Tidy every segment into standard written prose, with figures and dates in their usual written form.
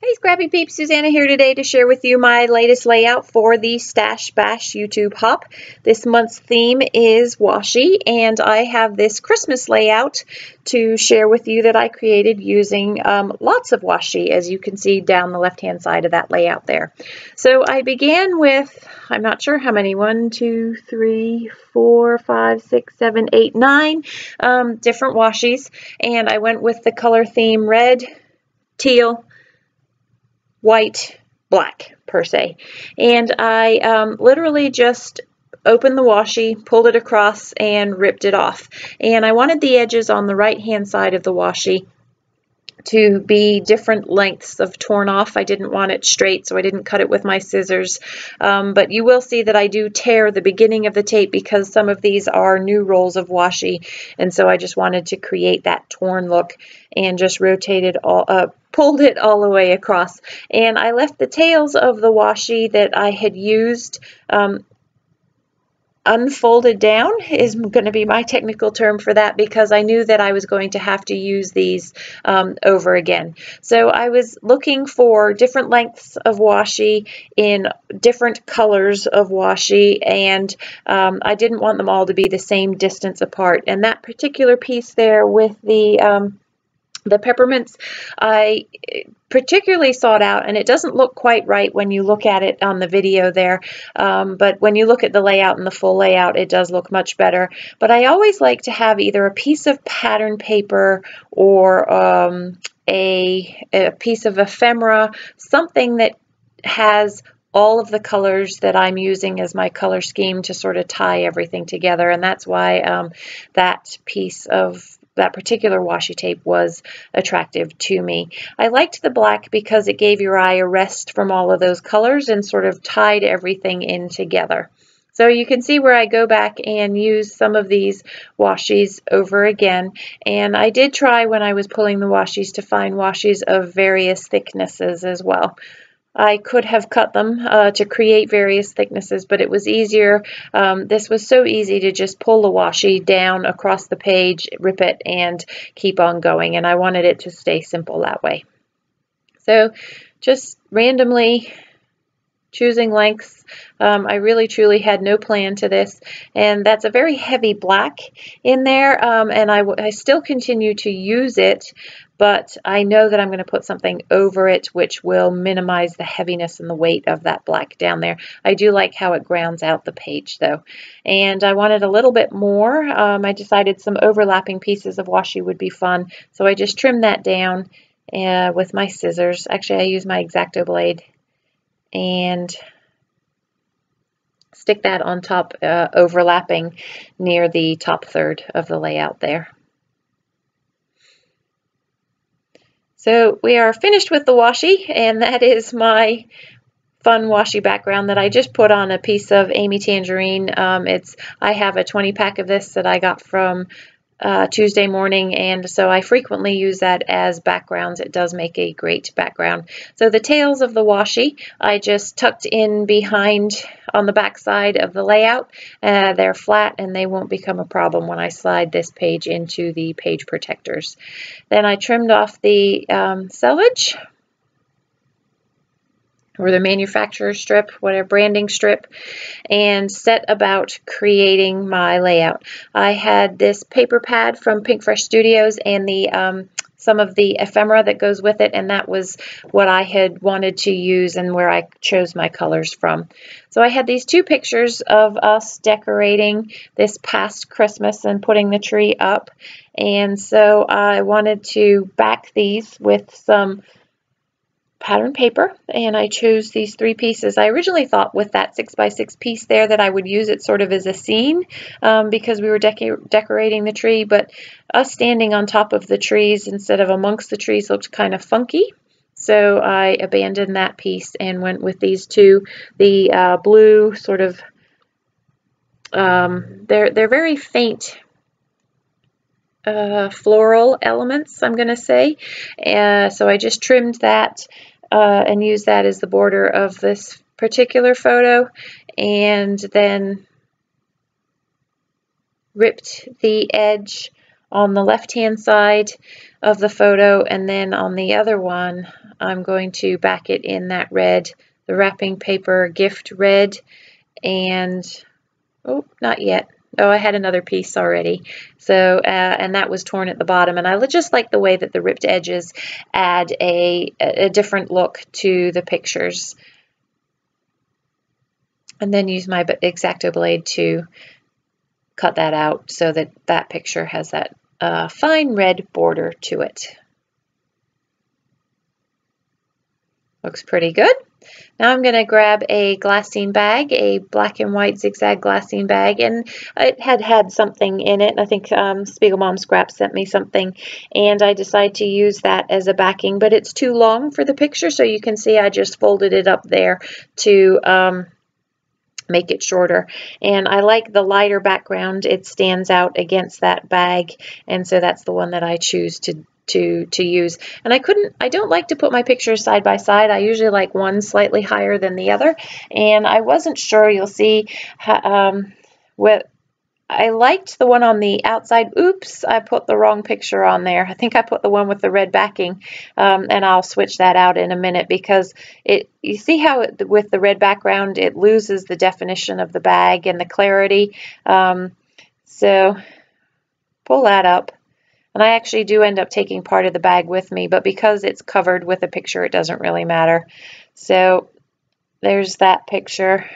Hey Scrappy Peeps, Susanna here today to share with you my latest layout for the Stash Bash YouTube Hop. This month's theme is washi, and I have this Christmas layout to share with you that I created using lots of washi, as you can see down the left-hand side of that layout there. So I began with, I'm not sure how many, 1, 2, 3, 4, 5, 6, 7, 8, 9 different washis, and I went with the color theme red, teal, white, black per se, and I literally just opened the washi, pulled it across, and ripped it off. And I wanted the edges on the right hand side of the washi to be different lengths of torn off. I didn't want it straight, so I didn't cut it with my scissors, but you will see that I do tear the beginning of the tape because some of these are new rolls of washi, and so I just wanted to create that torn look and just rotated all up, pulled it all the way across. And I left the tails of the washi that I had used unfolded down, is going to be my technical term for that, because I knew that I was going to have to use these over again. So I was looking for different lengths of washi in different colors of washi, and I didn't want them all to be the same distance apart. And that particular piece there with the peppermints, I particularly sought out, and it doesn't look quite right when you look at it on the video there, but when you look at the layout and the full layout, it does look much better. But I always like to have either a piece of pattern paper or a piece of ephemera, something that has all of the colors that I'm using as my color scheme to sort of tie everything together. And that's why that piece of that particular washi tape was attractive to me. I liked the black because it gave your eye a rest from all of those colors and sort of tied everything in together. So you can see where I go back and use some of these washis over again. And I did try, when I was pulling the washis, to find washis of various thicknesses as well. I could have cut them to create various thicknesses, but it was easier. This was so easy to just pull the washi down across the page, rip it, and keep on going. And I wanted it to stay simple that way. So just randomly choosing lengths. I really truly had no plan to this, and that's a very heavy black in there, and I still continue to use it, but I know that I'm going to put something over it which will minimize the heaviness and the weight of that black down there. I do like how it grounds out the page though, and I wanted a little bit more. I decided some overlapping pieces of washi would be fun, so I just trimmed that down with my scissors. Actually, I use my X-Acto blade and stick that on top, overlapping near the top third of the layout there. So we are finished with the washi, and that is my fun washi background that I just put on a piece of Amy Tangerine. I have a 20 pack of this that I got from Tuesday morning, and so I frequently use that as backgrounds. It does make a great background. So the tails of the washi I just tucked in behind on the back side of the layout. They're flat and they won't become a problem when I slide this page into the page protectors. Then I trimmed off the selvage, or the manufacturer strip, whatever, branding strip, and set about creating my layout. I had this paper pad from Pinkfresh Studios and the some of the ephemera that goes with it, and that was what I had wanted to use and where I chose my colors from. So I had these two pictures of us decorating this past Christmas and putting the tree up, and so I wanted to back these with some pattern paper, and I chose these three pieces. I originally thought with that 6x6 piece there that I would use it sort of as a scene, because we were decorating the tree, but us standing on top of the trees instead of amongst the trees looked kind of funky, so I abandoned that piece and went with these two. The blue sort of, they're very faint floral elements, I'm going to say. So I just trimmed that and used that as the border of this particular photo, and then ripped the edge on the left-hand side of the photo, and then on the other one I'm going to back it in that red, the wrapping paper gift red. And oh, not yet. Oh, I had another piece already. So, and that was torn at the bottom. And I just like the way that the ripped edges add a different look to the pictures. And then use my X-Acto blade to cut that out so that that picture has that fine red border to it. Looks pretty good. Now I'm going to grab a glassine bag, a black and white zigzag glassine bag, and it had something in it. I think Spiegel Mom Scrap sent me something, and I decided to use that as a backing, but it's too long for the picture, so you can see I just folded it up there to make it shorter. And I like the lighter background. It stands out against that bag, and so that's the one that I choose to use. And I don't like to put my pictures side by side. I usually like one slightly higher than the other, and I wasn't sure. You'll see what I liked, the one on the outside. Oops, I put the wrong picture on there. I think I put the one with the red backing, and I'll switch that out in a minute, because you see how it, with the red background, it loses the definition of the bag and the clarity. So pull that up. And I actually do end up taking part of the bag with me, but because it's covered with a picture, it doesn't really matter. So there's that picture.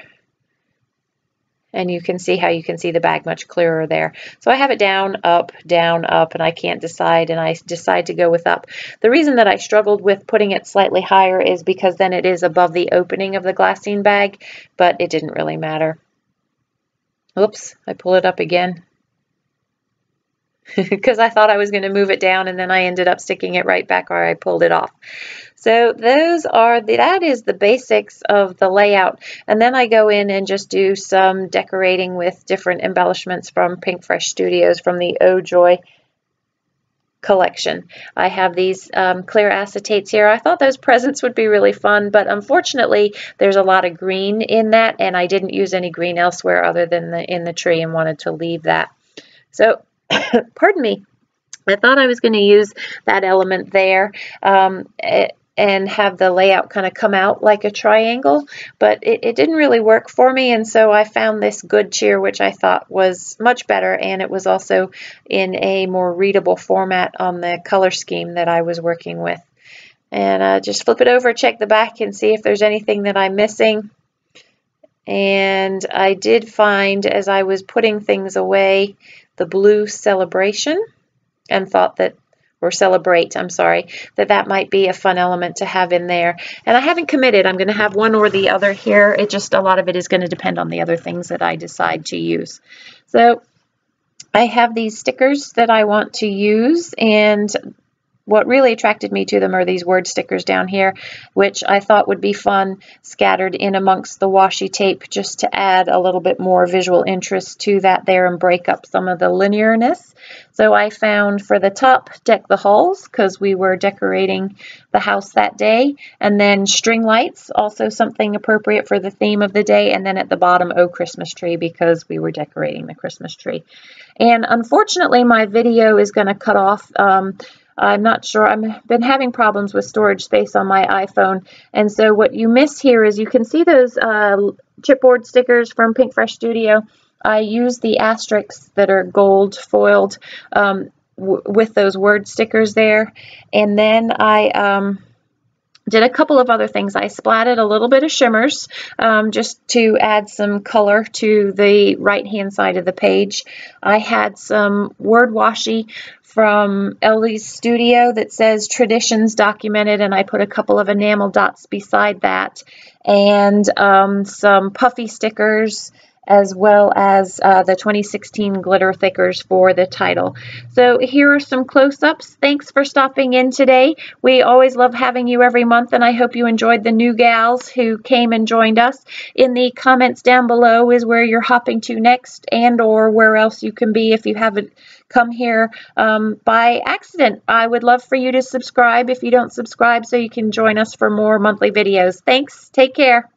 And you can see how you can see the bag much clearer there. So I have it down, up, and I can't decide, and I decide to go with up. The reason that I struggled with putting it slightly higher is because then it is above the opening of the glassine bag, but it didn't really matter. Oops, I pull it up again. Because I thought I was going to move it down, and then I ended up sticking it right back where I pulled it off. So those are that is the basics of the layout. And then I go in and just do some decorating with different embellishments from Pinkfresh Studios, from the Oh Joy collection. I have these clear acetates here. I thought those presents would be really fun, but unfortunately there's a lot of green in that, and I didn't use any green elsewhere other than in the tree, and wanted to leave that. So pardon me, I thought I was going to use that element there and have the layout kind of come out like a triangle, but it didn't really work for me, and so I found this Good Cheer, which I thought was much better, and it was also in a more readable format on the color scheme that I was working with. And just flip it over, check the back, and see if there's anything that I'm missing. And I did find, as I was putting things away, the blue celebration, and thought that, or celebrate, I'm sorry, that might be a fun element to have in there. And I haven't committed. I'm going to have one or the other here. It just, a lot of it is going to depend on the other things that I decide to use. So I have these stickers that I want to use, and what really attracted me to them are these word stickers down here, which I thought would be fun scattered in amongst the washi tape, just to add a little bit more visual interest to that there and break up some of the linearness. So I found for the top, Deck the Halls, because we were decorating the house that day, and then String Lights, also something appropriate for the theme of the day, and then at the bottom, Oh Christmas Tree, because we were decorating the Christmas tree. And unfortunately, my video is going to cut off. I'm not sure. I've been having problems with storage space on my iPhone. And so what you miss here is you can see those chipboard stickers from Pinkfresh Studio. I use the asterisks that are gold foiled with those word stickers there. And then I did a couple of other things. I splatted a little bit of shimmers just to add some color to the right-hand side of the page. I had some word washi from Ellie's Studio that says Traditions Documented, and I put a couple of enamel dots beside that, and some puffy stickers, as well as the 2016 Glitter Thickers for the title. So here are some close-ups. Thanks for stopping in today. We always love having you every month, and I hope you enjoyed the new gals who came and joined us. In the comments down below is where you're hopping to next, and or where else you can be if you haven't come here by accident. I would love for you to subscribe if you don't subscribe, so you can join us for more monthly videos. Thanks. Take care.